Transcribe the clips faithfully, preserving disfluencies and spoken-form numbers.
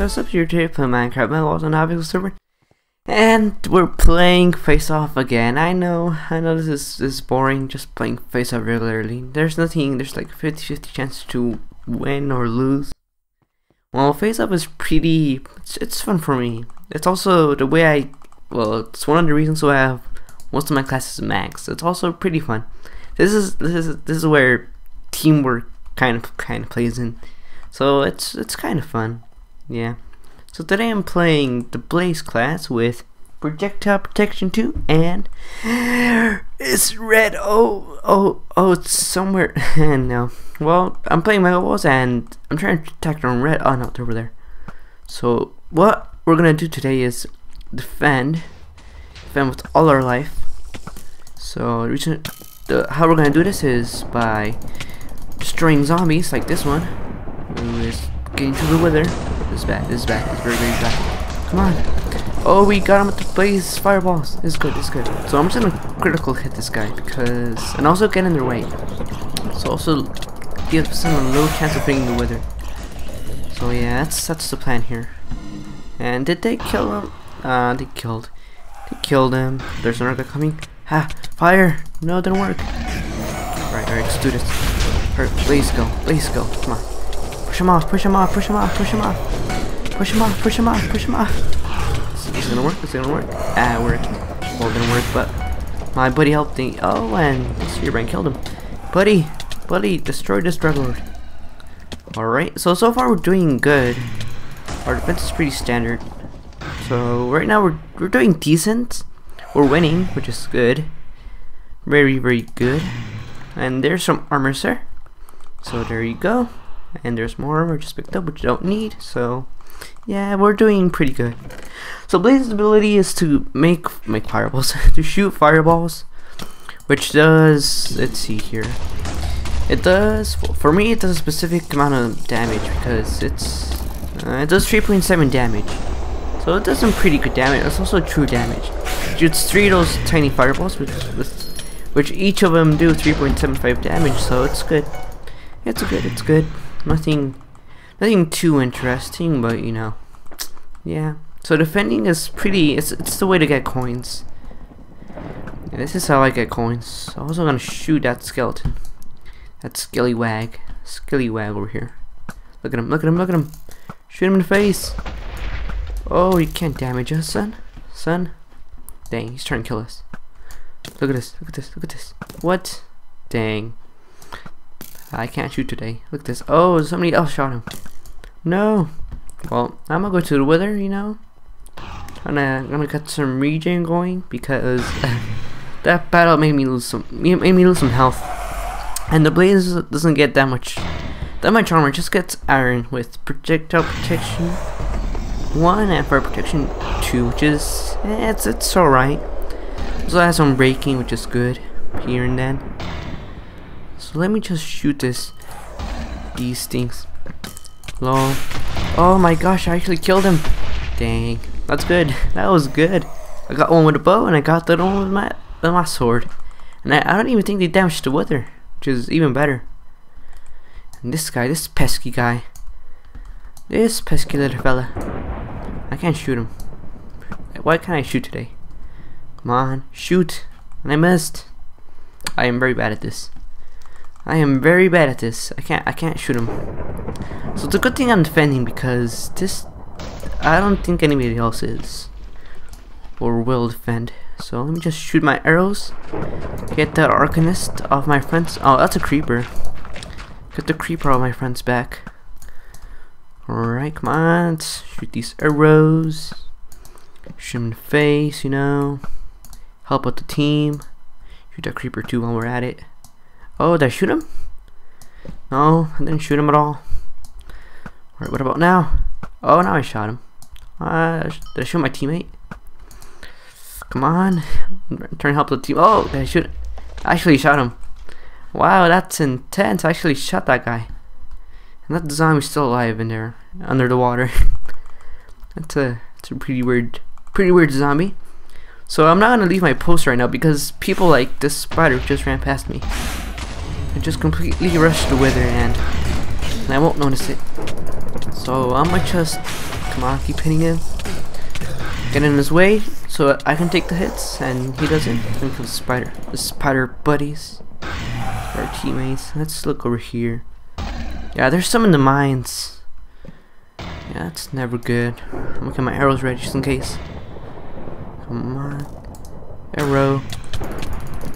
guys, up here today playing Minecraft Mega Walls on Hypixel server, and we're playing Face Off again. I know, I know this is this is boring, just playing Face Off regularly. There's nothing, there's like fifty fifty chance to win or lose. Well, Face Off is pretty, it's, it's fun for me. It's also the way I, well, it's one of the reasons why I have most of my classes maxed. It's also pretty fun. This is this is this is where teamwork kind of kind of plays in. So it's it's kind of fun, yeah. So today I'm playing the Blaze class with Projectile Protection two, and it's red. Oh oh oh, it's somewhere. No, well, I'm playing Mega Walls and I'm trying to attack on red. Oh no, they're over there. So what we're gonna do today is defend, defend with all our life. So reaching the how we're gonna do this is by destroying zombies like this one. Who is getting through the wither. This is bad, this is bad, it's very, very bad. Come on. Oh, we got him with the Blaze fireballs. This is good, this is good. So I'm just gonna critical hit this guy because, and also get in their way. So also gives them a low chance of being the wither. So yeah, that's that's the plan here. And did they kill him? Uh they killed. They killed him. There's another guy coming. Ha! Fire! No, it didn't work. Alright, alright, let's do this. Alright, please go, please go, come on. Push him off, push him off, push him off, push him off. Push him off, push him off, push him off. Is this gonna work? Is it gonna work? Ah, it worked. Well, it didn't work, but my buddy helped me. Oh, and Spearbrand killed him. Buddy, buddy, destroy this Dreadlord. Alright, so, so far we're doing good. Our defense is pretty standard. So, right now we're, we're doing decent. We're winning, which is good. Very, very good. And there's some armor, sir. So, there you go. And there's more armor just picked up, which you don't need. So yeah, we're doing pretty good. So Blaze's ability is to make make fireballs, to shoot fireballs, which does, let's see here, it does, for me it does a specific amount of damage because it's uh, it does three point seven damage, so it does some pretty good damage. It's also true damage. It shoots three of those tiny fireballs, which which each of them do three point seven five damage, so it's good. It's good. It's good. Nothing, nothing too interesting, but you know, yeah. So defending is pretty. It's it's the way to get coins. Yeah, this is how I get coins. I'm also gonna shoot that skeleton, that skillywag, skillywag over here. Look at him! Look at him! Look at him! Shoot him in the face! Oh, you can't damage us, son. Son, dang, he's trying to kill us. Look at this! Look at this! Look at this! What? Dang. I can't shoot today. Look at this. Oh, somebody else shot him. No. Well, I'm gonna go to the wither, you know. I'm gonna, gonna get some regen going because that battle made me lose some made me lose some health. And the Blaze doesn't get that much that much armor. It just gets iron with Projectile Protection one and Fire Protection two, which is eh, it's it's alright. So I have some breaking, which is good here and then. So let me just shoot this, these things. Lol. Oh my gosh, I actually killed him. Dang, that's good. That was good. I got one with a bow and I got the one with my with my sword. And I, I don't even think they damaged the wither, which is even better. And this guy, this pesky guy, this pesky little fella. I can't shoot him. Why can't I shoot today? Come on, shoot. And I missed. I am very bad at this. I am very bad at this. I can't I can't shoot him. So it's a good thing I'm defending because this, I don't think anybody else is or will defend. So let me just shoot my arrows. Get that Arcanist off my friends. Oh, that's a creeper. Get the creeper off my friends back. Alright, come on. Let's shoot these arrows. Shoot him in the face, you know. Help out the team. Shoot that creeper too while we're at it. Oh, did I shoot him? No, I didn't shoot him at all. Alright, what about now? Oh, now I shot him. Uh, did I shoot my teammate? Come on. I'm trying to help the team. Oh, did I shoot him? I actually shot him. Wow, that's intense. I actually shot that guy. And that zombie's still alive in there, under the water. that's, a, that's a pretty weird, pretty weird zombie. So I'm not going to leave my post right now because people like this spider just ran past me. I just completely rushed the wither and, and I won't notice it. So I'm gonna just Come on, keep hitting him. Get in his way so I can take the hits and he doesn't. Think of the spider. The spider buddies. Our teammates. Let's look over here. Yeah, there's some in the mines. Yeah, that's never good. I'm gonna get my arrows ready just in case. Come on. Arrow.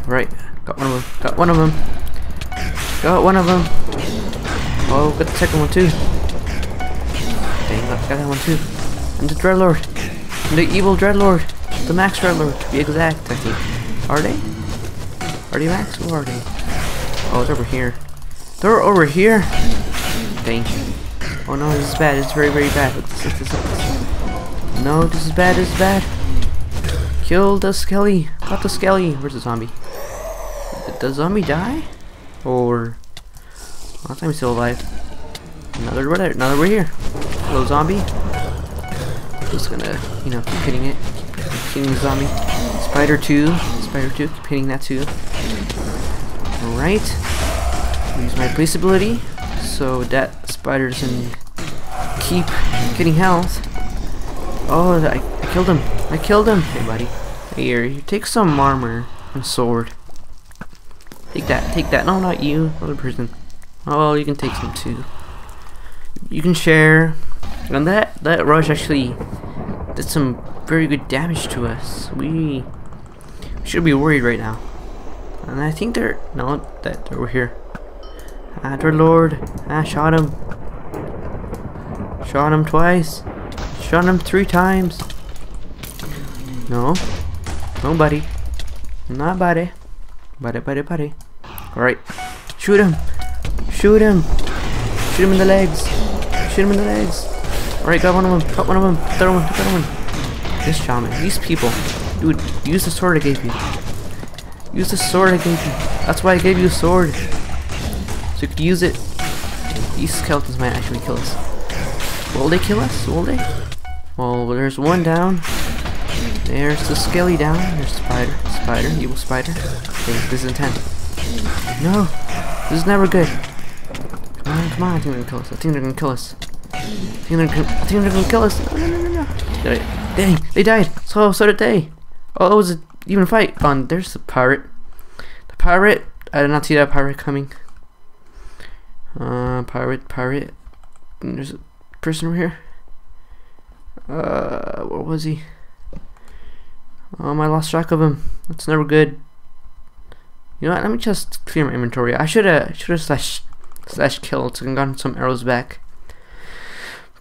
Right. Got one of them. Got one of them. Got one of them. Oh, got the second one too. Dang, got that one too. And the Dreadlord. And the evil Dreadlord. The Max Dreadlord, to be exact, I think. Are they? Are they Max or are they? Oh, it's over here. They're over here. Dang. Oh no, this is bad. It's very, very bad. Look, this, look, this, look, this. No, this is bad. This is bad. Kill the skelly. Got the skelly. Where's the zombie? Did the zombie die? Or last time he's still alive. Another we're another we're here. Hello zombie. Just gonna, you know, keep hitting it. Keep hitting the zombie. Spider two. Spider two, keep hitting that too. Alright. Use my place ability so that spider doesn't keep getting health. Oh, I, I killed him. I killed him. Hey buddy. Here, you take some armor and sword. Take that, take that. No, not you. Another person. Oh, well, you can take some too. You can share. And that that rush actually did some very good damage to us. We, we should be worried right now. And I think they're no that they're over here. Ah, Dreadlord. Ah, shot him. Shot him twice. Shot him three times. No, nobody. Nobody. Buddy, buddy, buddy. Alright. Shoot him. Shoot him. Shoot him in the legs. Shoot him in the legs. Alright, got one of them. Got one of them. Third one. Third one. This shaman. These people. Dude, use the sword I gave you. Use the sword I gave you. That's why I gave you a sword. So you could use it. These skeletons might actually kill us. Will they kill us? Will they? Well, there's one down. There's the skelly down. There's the spider. Spider. Evil spider. Okay, this is intense. No. This is never good. Come on, come on. I think they're gonna kill us. I think they're gonna kill us. I think they're gonna, I think they're gonna kill us. No, no, no, no, no. Dang. They died. So, so did they. Oh, it was an even fight. Oh, and there's the pirate. The pirate. I did not see that pirate coming. Uh, pirate, pirate. And there's a person over here. Uh, where was he? Um, I lost track of him. That's never good. You know what? Let me just clear my inventory. I should have should have slash slash killed so I can gotten some arrows back.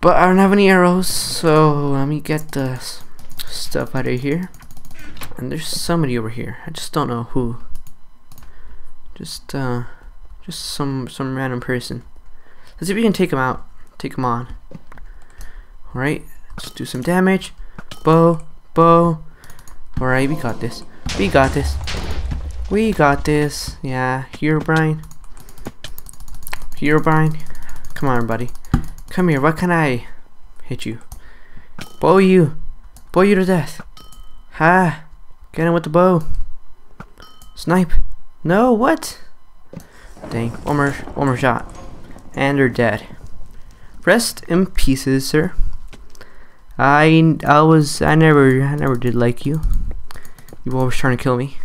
But I don't have any arrows, so let me get the stuff out of here. And there's somebody over here. I just don't know who. Just uh, just some some random person. Let's see if we can take him out. Take him on. All right. Let's do some damage. Bow, bow. Alright, we got this. We got this. We got this. Yeah, here, Brian. Here, Brian. Come on, buddy. Come here. Why can't I hit you? Bow you. Bow you to death. Ha. Get him with the bow. Snipe. No, what? Dang. One more, one more shot. And they're dead. Rest in pieces, sir. I I was I never I never did like you. You were always trying to kill me.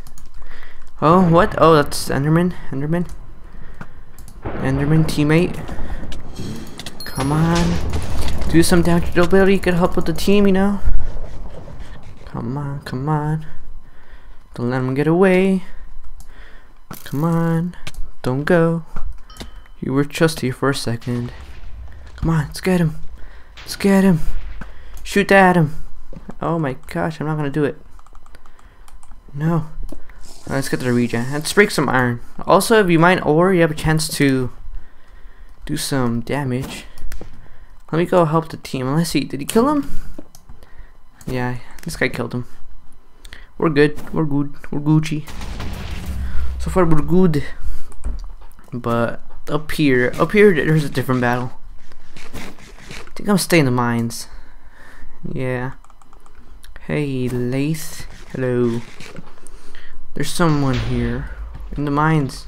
Oh what? Oh that's Enderman. Enderman. Enderman teammate. Come on. Do some damage to ability. You could help with the team, you know. Come on, come on. Don't let him get away. Come on. Don't go. You were trusty for a second. Come on, let's get him. Let's get him. Shoot at him. Oh my gosh, I'm not gonna do it. No. Let's get the regen. Let's break some iron. Also, if you mine ore, you have a chance to do some damage. Let me go help the team. Let's see, did he kill him? Yeah, this guy killed him. We're good. We're good. We're Gucci. So far, we're good. But up here, up here, there's a different battle. I think I'm staying in the mines. Yeah. Hey, Lath. Hello. There's someone here in the mines.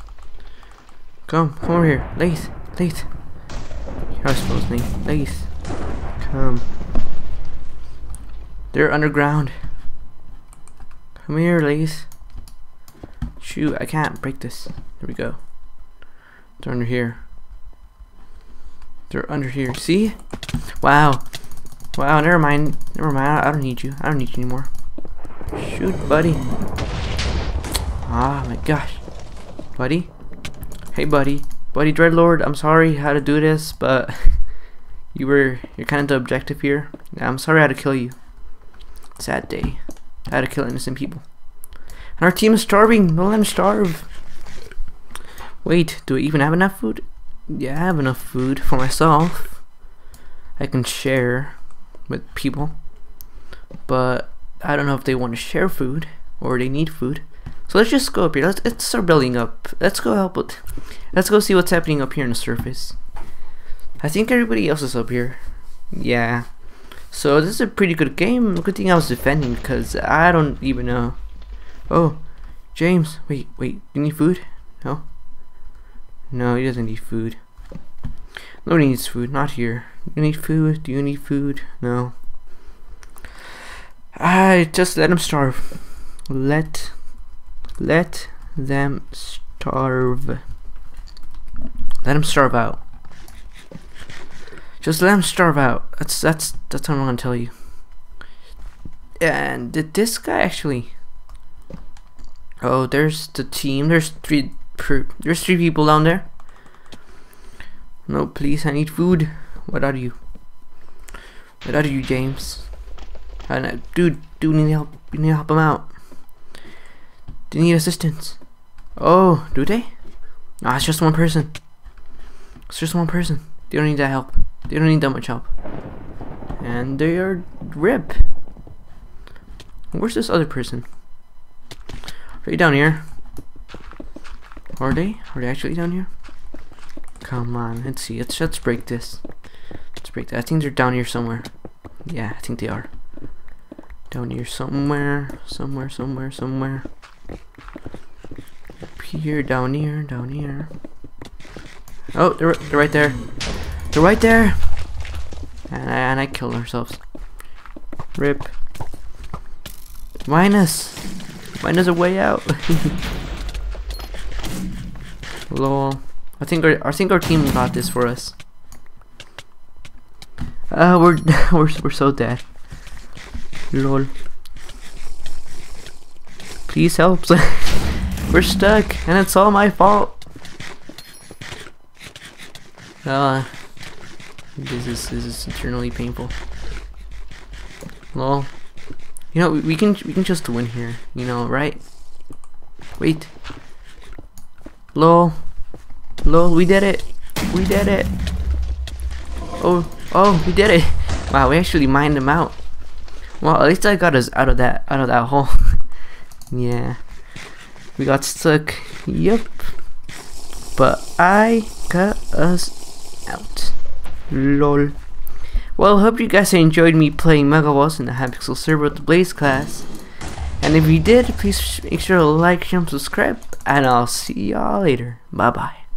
Come, come over here, Lath. Lath. How's his name? Lath. Come. They're underground. Come here, Blaze. Shoot, I can't break this. There we go. They're under here. They're under here. See? Wow. Wow, never mind. Never mind. I don't need you. I don't need you anymore. Shoot, buddy. Ah, my gosh. Buddy? Hey, buddy. Buddy Dreadlord, I'm sorry how to do this, but you were, you're kind of the objective here. I'm sorry I had to kill you. Sad day. I had to kill innocent people. And our team is starving. Don't let them starve. Wait, do I even have enough food? Yeah, I have enough food for myself. I can share with people, but I don't know if they want to share food or they need food. So let's just go up here. Let's, let's start building up. Let's go help with. Let's go see what's happening up here on the surface. I think everybody else is up here. Yeah. So this is a pretty good game. Good thing I was defending because I don't even know. Oh, James. Wait, wait. You need food? No. No, he doesn't need food. Nobody needs food. Not here. You need food? Do you need food? No. I just let them starve. Let, let them starve. Let them starve out. Just let them starve out. That's that's that's what I'm gonna tell you. And did this guy actually? Oh, there's the team. There's three. There's three people down there. No, please, I need food. What are you? What are you, James? And dude, dude, need help. You need to help him out. They need assistance. Oh, do they? Nah, it's just one person. It's just one person. They don't need that help. They don't need that much help. And they are rip. Where's this other person? Are you down here? Are they? Are they actually down here? Come on, let's see. Let's, let's break this. Let's break that. I think they're down here somewhere. Yeah, I think they are. Down here somewhere. Somewhere, somewhere, somewhere. Up here, down here, down here. Oh, they're, they're right there. They're right there! And I, and I killed ourselves. Rip. Minus! Minus a way out! Lol. I think our I think our team got this for us. Uh we're we're we're so dead. Lol. Please help. We're stuck, and it's all my fault. Uh this is this is eternally painful. Lol. You know we, we can we can just win here. You know, right? Wait. Lol, lol, we did it, we did it. Oh, oh, we did it. Wow, we actually mined them out. Well, at least I got us out of that, out of that hole. Yeah, we got stuck. Yep, but I got us out. Lol. Well, hope you guys enjoyed me playing Mega Walls in the Hypixel server with the Blaze class. And if you did, please make sure to like, share, and subscribe, and I'll see y'all later. Bye bye.